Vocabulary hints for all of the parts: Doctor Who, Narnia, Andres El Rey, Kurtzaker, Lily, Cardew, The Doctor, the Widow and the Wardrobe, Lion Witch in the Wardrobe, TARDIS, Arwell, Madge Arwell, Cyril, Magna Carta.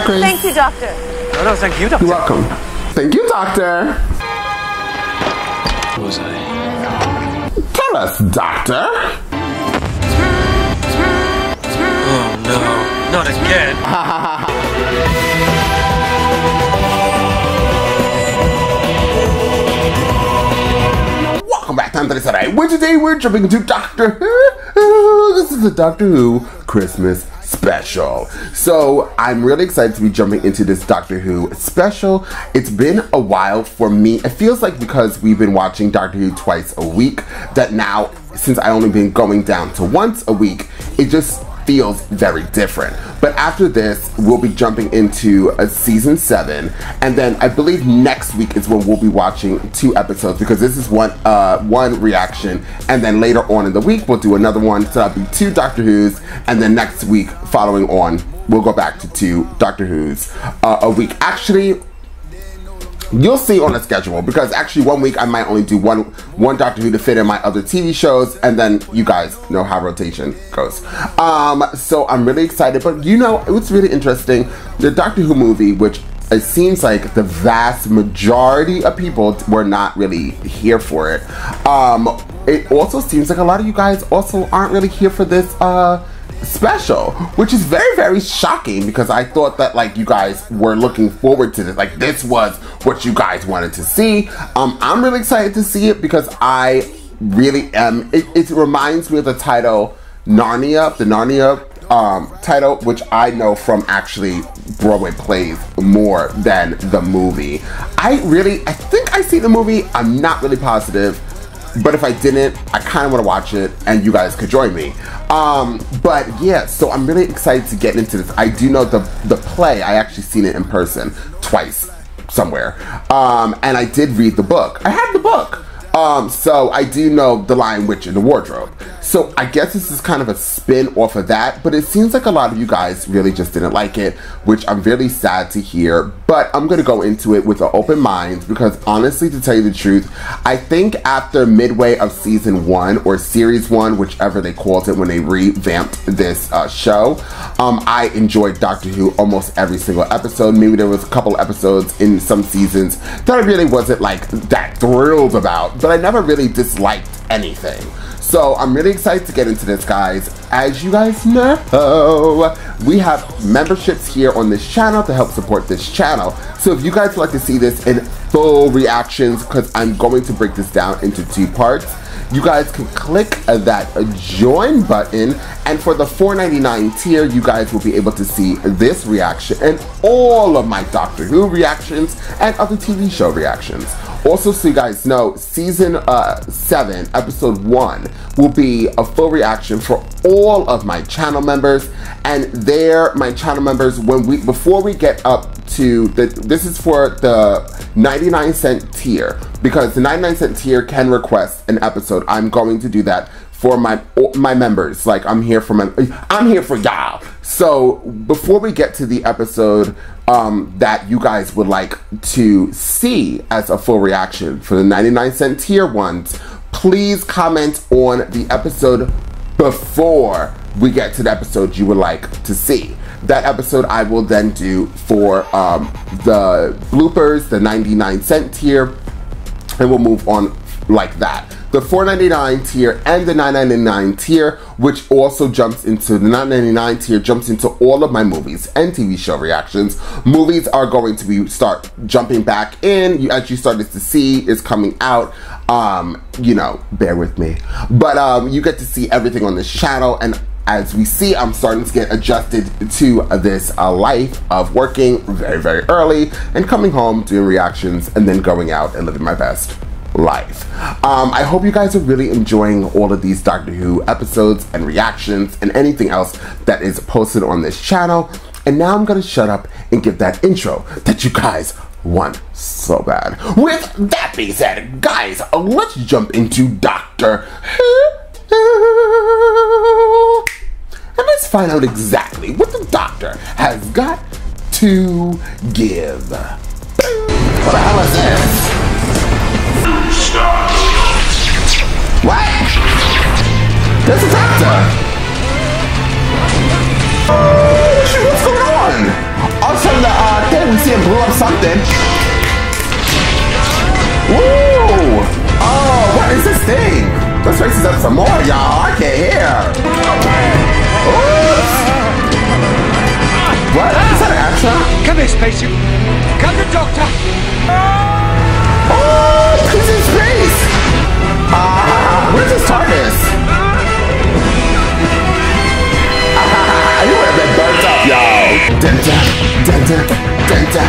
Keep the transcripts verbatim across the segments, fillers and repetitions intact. Bye, Grace. Thank you, Doctor. No, no, thank you, Doctor. You're welcome. Thank you, Doctor. Who was I? Tell us, Doctor. Oh, no. Not again. Ha ha ha. Welcome back to Andres El Rey, where today we're jumping into Doctor Who. This is the Doctor Who Christmas special. So I'm really excited to be jumping into this Doctor Who special. It's been a while for me. It feels like because we've been watching Doctor Who twice a week, that now, since I only been going down to once a week, it just feels very different. But after this, we'll be jumping into a season seven, and then I believe next week is when we'll be watching two episodes, because this is one uh, one reaction, and then later on in the week we'll do another one, so that'll be two Doctor Who's, and then next week following on we'll go back to two Doctor Who's uh, a week. Actually, you'll see on the schedule, because actually one week I might only do one one Doctor Who to fit in my other T V shows, and then you guys know how rotation goes. Um, so I'm really excited, but you know, it's really interesting. The Doctor Who movie, which it seems like the vast majority of people were not really here for it. Um, it also seems like a lot of you guys also aren't really here for this uh, special, which is very very shocking, because I thought that like you guys were looking forward to this, like this was what you guys wanted to see. um I'm really excited to see it, because I really am. It, it reminds me of the title Narnia, the Narnia um title, which I know from actually Broadway plays more than the movie. I really I think I see the movie, I'm not really positive, but if I didn't, I kind of want to watch it, and you guys could join me. Um, but yeah, so I'm really excited to get into this. I do know the, the play, I actually seen it in person twice somewhere. Um, and I did read the book. I have the book. Um, so I do know the Lion Witch in the Wardrobe. So I guess this is kind of a spin off of that, but it seems like a lot of you guys really just didn't like it, which I'm really sad to hear, but I'm going to go into it with an open mind, because honestly, to tell you the truth, I think after midway of season one or series one, whichever they called it when they revamped this uh, show, um, I enjoyed Doctor Who almost every single episode. Maybe there was a couple episodes in some seasons that I really wasn't like that thrilled about, but I never really disliked anything. So I'm really excited to get into this, guys. As you guys know, we have memberships here on this channel to help support this channel. So if you guys would like to see this in full reactions, because I'm going to break this down into two parts, you guys can click that join button, and for the four ninety-nine tier, you guys will be able to see this reaction and all of my Doctor Who reactions and other T V show reactions. Also, so you guys know, season uh, seven, episode one, will be a full reaction for all of my channel members, and there, my channel members, when we before we get up to the, this is for the ninety-nine cent tier, because the ninety-nine cent tier can request an episode. I'm going to do that for my my members. Like, I'm here for my, I'm here for y'all. So before we get to the episode um, that you guys would like to see as a full reaction for the ninety-nine cent tier ones, please comment on the episode before we get to the episode you would like to see. That episode I will then do for um, the bloopers, the ninety-nine cent tier, and we'll move on like that. The four ninety-nine tier and the nine ninety-nine tier, which also jumps into the nine ninety-nine tier, jumps into all of my movies and T V show reactions. Movies are going to be start jumping back in you, as you started to see is coming out. Um, you know, bear with me, but um, you get to see everything on this channel, and as we see, I'm starting to get adjusted to this uh, life of working very, very early and coming home doing reactions and then going out and living my best life. Um, I hope you guys are really enjoying all of these Doctor Who episodes and reactions and anything else that is posted on this channel. And now I'm gonna shut up and give that intro that you guys want so bad. With that being said, guys, let's jump into Doctor Who. And let's find out exactly what the Doctor has got to give. What the hell is this? What? There's a doctor! What's going on? Also, something. Woo! Oh, what is this thing? Let's race this up some more, y'all. I can't hear. Oops. What? Is that an extra? Come here, spacesuit. Come to Doctor. Oh, he's in space. Ah, uh, where's his TARDIS? You would have been burnt up, y'all. Dun dun dun dun dun dun dun dun.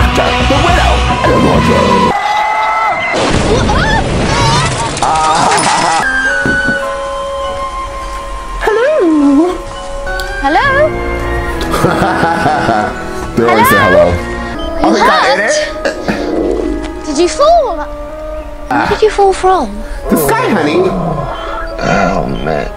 After the widow and the wardrobe. Hello. Hello. They always say hello. Oh, we got it. Did you fall? Where did you fall from? The sky, honey. Oh, man.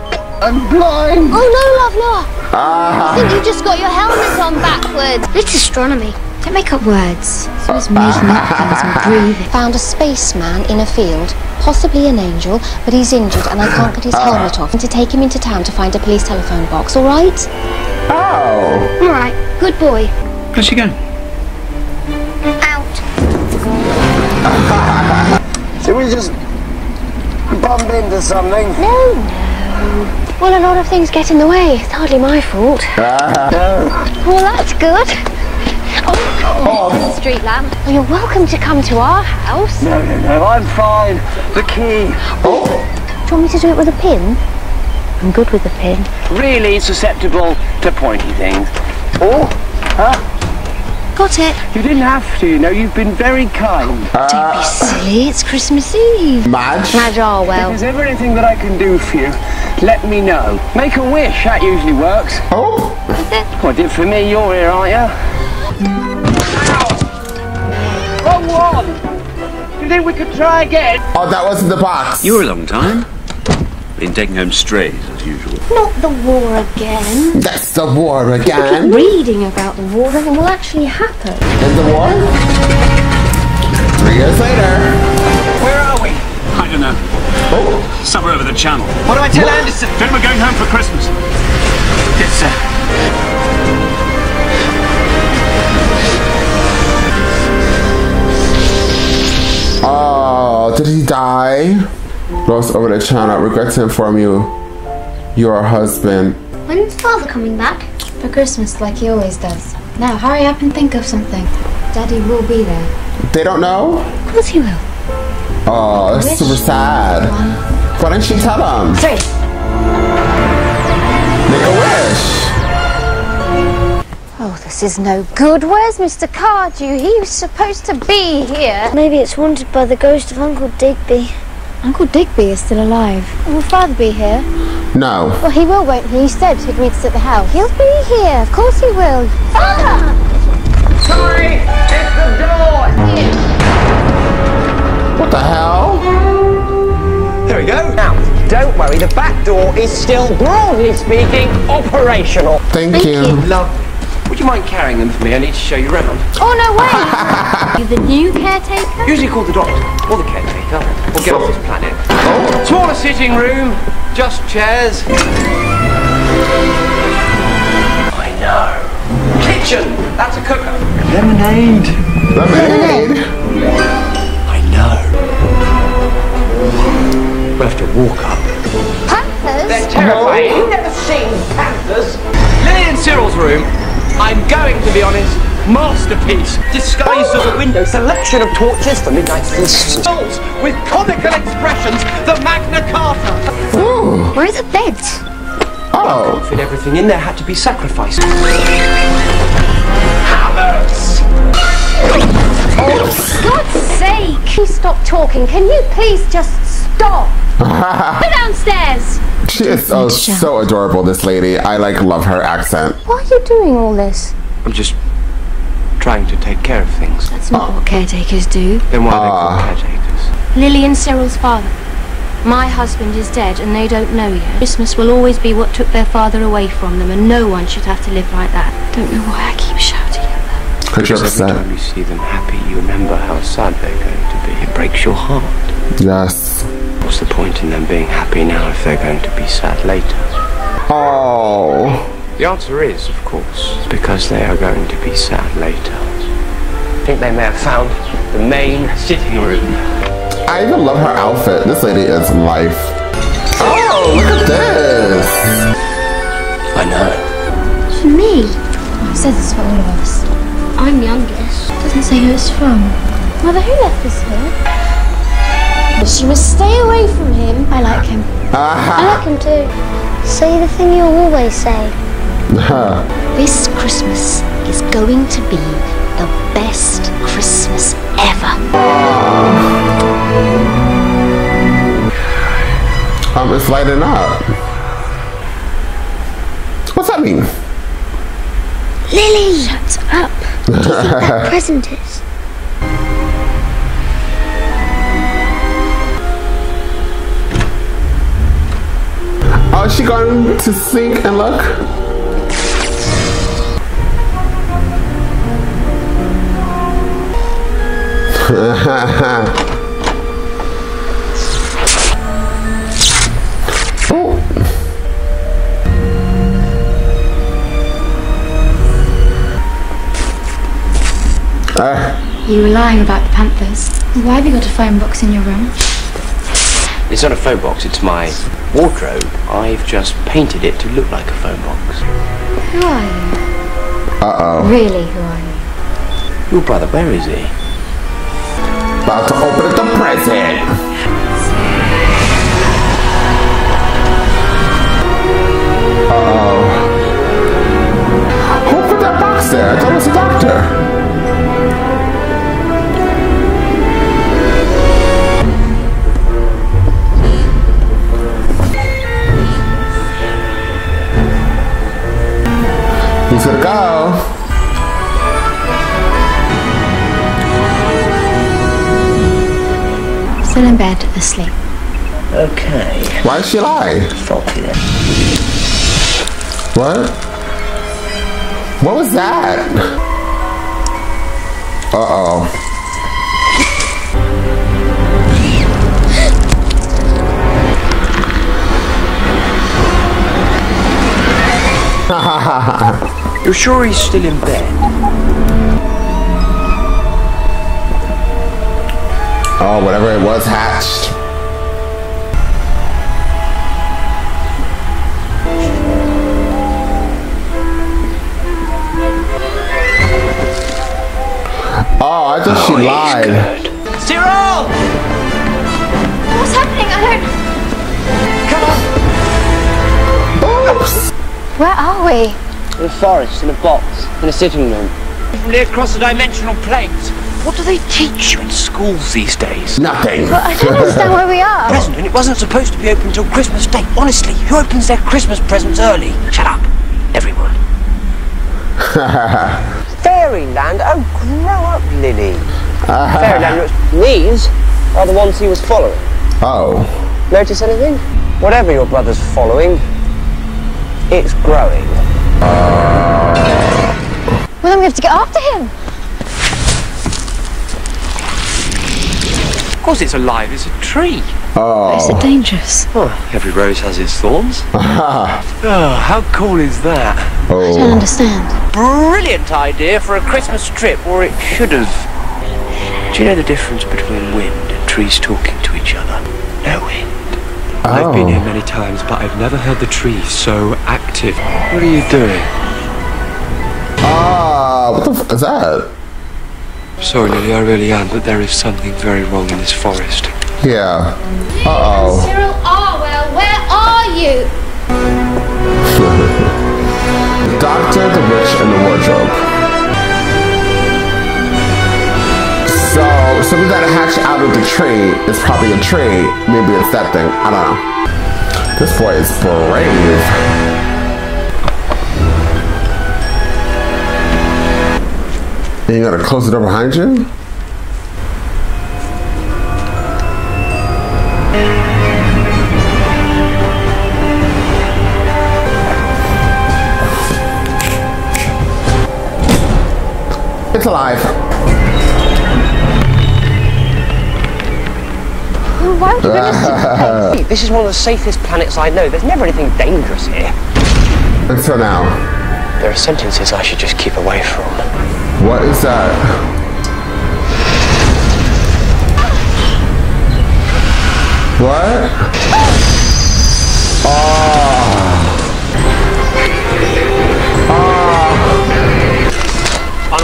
I'm blind. Oh, no, love, no. Uh, I think you just got your helmet on backwards. It's astronomy. Don't make up words. So it's music mechanism, breathing. Found a spaceman in a field, possibly an angel, but he's injured and I can't get his uh. helmet off. And to take him into town to find a police telephone box, all right? Oh. All right. Good boy. Where's she going? Out. Did we just bump into something? No, no. Well, a lot of things get in the way. It's hardly my fault. Uh, no. Well, that's good. Oh, oh. Street lamp. Well, you're welcome to come to our house. No, no, no, I'm fine. The key. Oh. Do you want me to do it with a pin? I'm good with a pin. Really susceptible to pointy things. Oh, huh? Got it. You didn't have to, you know, you've been very kind. Uh, Don't be silly, it's Christmas Eve. Madge? Madge Arwell. If there's ever anything that I can do for you, let me know. Make a wish, that usually works. Oh! Is it? What did for me, you're here, aren't you? Ow! Wrong one! Do you think we could try again? Oh, that wasn't the box. You were a long time. Been taking home strays, as usual. Not the war again. That's the war again. Keep reading about the war and it will actually happen. Is the war? Three years later. Where are we? I don't know. Oh. Somewhere over the channel. What do I tell what? Anderson? Then we're going home for Christmas. It's, uh... Oh, did he die? Lost over the channel. Regret to inform you, your husband. When's Father coming back? For Christmas, like he always does. Now, hurry up and think of something. Daddy will be there. They don't know? Of course he will. Oh, that's super sad. Why don't you tell them? Three. Make a wish. Oh, this is no good. Where's Mister Cardew? He was supposed to be here. Maybe it's haunted by the ghost of Uncle Digby. Uncle Digby is still alive. Will Father be here? No. Well, he will, won't he? He said he'd meet us at the house. He'll be here. Of course he will. Father! Sorry, it's the door! Yeah. What the hell? There we go. Now, don't worry, the back door is still, broadly speaking, operational. Thank, Thank you. you. Love. Would you mind carrying them for me? I need to show you around. Oh, no way! You're the new caretaker? Usually called the doctor, or the caretaker. We'll get off this planet. Oh. Smaller sitting room, just chairs. I know. Kitchen! That's a cooker. Lemonade. Lemonade? I know. We'll have to walk up. Panthers? They're terrifying. You've never seen panthers. Lily and Cyril's room. I'm going to be honest, masterpiece, disguised oh. as a window, selection of torches for midnight souls with comical expressions, the Magna Carta. Ooh. Where are the beds? Oh. One can't fit everything in there, had to be sacrificed. Hammers! Oh, for God's sake! Please stop talking, can you please just stop? Go downstairs! She is oh, so adorable, this lady. I, like, love her accent. Why are you doing all this? I'm just trying to take care of things. That's not uh, what caretakers do. Then why are they called caretakers? Lily and Cyril's father. My husband is dead and they don't know yet. Christmas will always be what took their father away from them and no one should have to live like that. Don't know why I keep shouting at them. Because every time you see them happy, you remember how sad they're going to be. It breaks your heart. Yes. what's the point in them being happy now if they're going to be sad later? Oh. The answer is, of course, because they are going to be sad later. I think they may have found the main sitting room. I even love her outfit. This lady is life. Oh, look at this. I know. For me. It says it's for all of us. I'm youngest. Doesn't say who it's from. Mother, who left this here? She must stay away from him. I like him. Uh-huh. I like him too. Say the thing you always say. Uh-huh. This Christmas is going to be the best Christmas ever. Um, it's lighting up. What's that mean? Lily! Shut up. What do you think that present is? Oh, is she going to sink and look? Oh. Uh. You were lying about the Panthers. Why have you got a phone box in your room? It's not a phone box, it's my wardrobe. I've just painted it to look like a phone box. Who are you? Uh-oh. Really, who are you? Your brother, where is he? About to open the present! Uh-oh. Who put that box there? I thought it was a doctor. He's gonna go. Still in bed, asleep. Okay. Why is she alive? Faulty then. What? What was that? Uh oh. You're sure he's still in bed? Oh, whatever it was hatched. Oh, I thought oh, she lied. Good. Cyril! What's happening? I don't... Come on! Oops! Where are we? In a forest, in a box, in a sitting room. Near across the dimensional planes. What do they teach you in schools these days? Nothing. Well, I don't understand where we are. Present, and it wasn't supposed to be open until Christmas Day. Honestly, who opens their Christmas presents early? Shut up, everyone. Fairyland? Oh, grow up, Lily. Uh-huh. Fairyland looks... These are the ones he was following. Oh. Notice anything? Whatever your brother's following, it's growing. Well, then we have to get after him. Of course it's alive, it's a tree. Oh. Is it dangerous? Oh, every rose has its thorns. Oh, how cool is that? Oh. I don't understand. Brilliant idea for a Christmas trip, or it should have. Do you know the difference between wind and trees talking to each other? No wind. Oh. I've been here many times, but I've never heard the tree so active. What are you doing? Ah, what the f is that? Sorry, Lily, I really am, but there is something very wrong in this forest. Yeah. Uh-oh. Cyril Arwell, where are you? Doctor the Witch in the Wardrobe. So... something that hatched out of the tree is probably a tree. Maybe it's that thing. I don't know. This boy is brave. And you gotta close the door behind you? It's alive. why would you bring us to... Hey, this is one of the safest planets I know. There's never anything dangerous here. Until now. There are sentences I should just keep away from. What is that? What? Oh.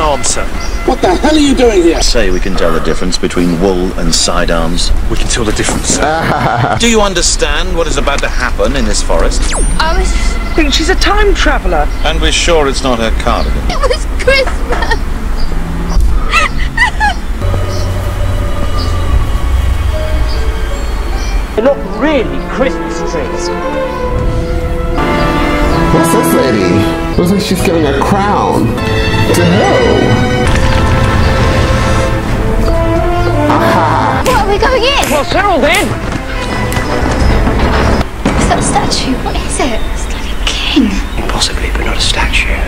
Oh. Unarmed, sir. What the hell are you doing here? Say we can tell the difference between wool and sidearms. We can tell the difference, sir. Do you understand what is about to happen in this forest? Alice thinks she's a time traveller. And we're sure it's not her cardigan. It was Christmas. They're not really Christmas trees. What's this lady? Looks like she's giving a crown. To who? Aha! What, are we going in? Well, Cyril then! What's that statue? What is it? It's like a king. Possibly, but not a statue.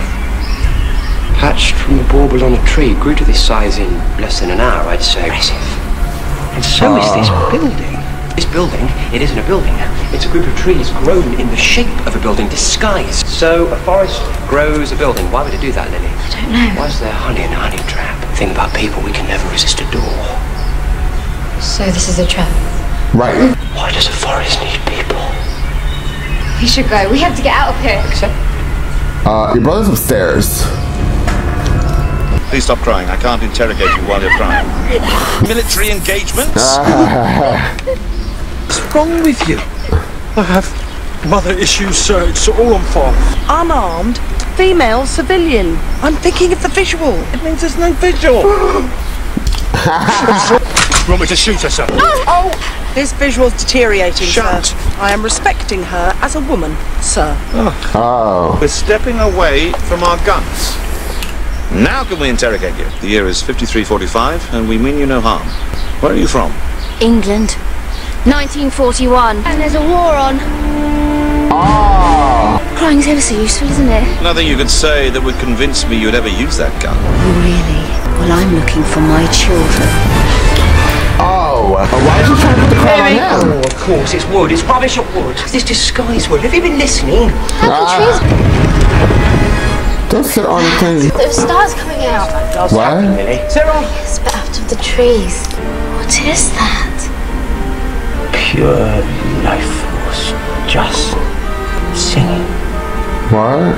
Hatched from the bauble on a tree, grew to this size in less than an hour, I'd say. Impressive. And so oh. is this building. This building, it isn't a building. It's a group of trees grown in the shape of a building, disguised. So a forest grows a building. Why would it do that, Lily? I don't know. Why's there honey in a honey trap? The thing about people, we can never resist a door. So this is a trap. Right. Why does a forest need people? We should go. We have to get out of here. Except... Uh, your brother's upstairs. Please stop crying. I can't interrogate you while you're crying. Military engagements? What's wrong with you? I have mother issues, sir. It's all on fire. Unarmed, female civilian. I'm thinking of the visual. It means there's no visual. You want me to shoot her, sir? No. Oh, this visual's deteriorating, Shut. sir. I am respecting her as a woman, sir. Oh. oh. We're stepping away from our guns. Now can we interrogate you? The year is fifty-three forty-five, and we mean you no harm. Where are you from? England. nineteen forty-one, and there's a war on. Ah! Oh. Crying's ever so useful, isn't it? Nothing you could say that would convince me you'd ever use that gun. Really? Well, I'm looking for my children. Oh! Well, why did you try to put the crown on now? Oh, of course, it's wood. It's rubbish of wood. This disguise wood. Have you been listening? How ah. Don't sit on the thing. There are stars coming out. What? Really? Cyril? Yes, but out of the trees. What is that? Pure life force, just singing. What?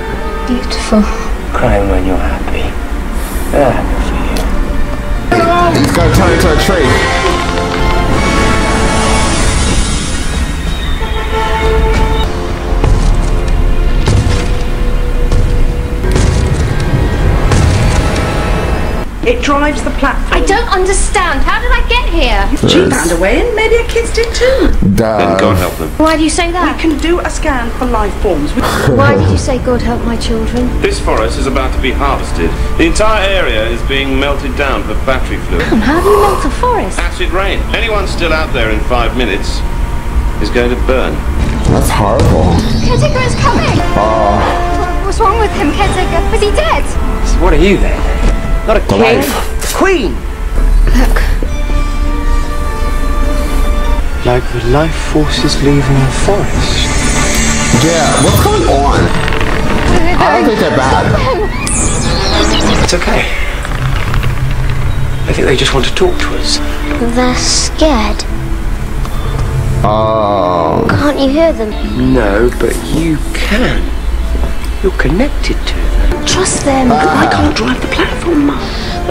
Beautiful. Crying when you're happy. They're happy for you. He's got to turn into a tree. It drives the platform. I don't understand. How did I get here? She found a way in. Maybe her kids did too. Duh. Then God help them. Why do you say that? We can do a scan for life forms. Why did you say God help my children? This forest is about to be harvested. The entire area is being melted down for battery fluid. Come, how do you melt a forest? Acid rain. Anyone still out there in five minutes is going to burn. That's horrible. Kurtzaker is coming. Oh. What, what's wrong with him, Kurtzaker? Was he dead? So what are you then? Not a king. Life. Queen! Look. Like the life forces leaving the forest. Yeah, what's going on? I don't think they're bad. It's okay. I think they just want to talk to us. They're scared. Oh. Can't you hear them? No, but you can. You're connected to them. Trust them. Uh, I can't drive the platform, Mum.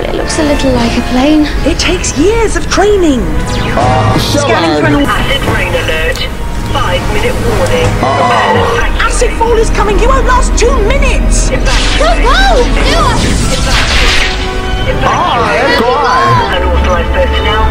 Well, it looks a little like a plane. It takes years of training. Uh, Scanning for an acid rain alert. Five minute warning. Uh, acid fall is coming. You won't last two minutes. Evacuate. Go, go. Evacuate. Evacuate. Evacuate. Oh, yeah, go on. Unauthorized personnel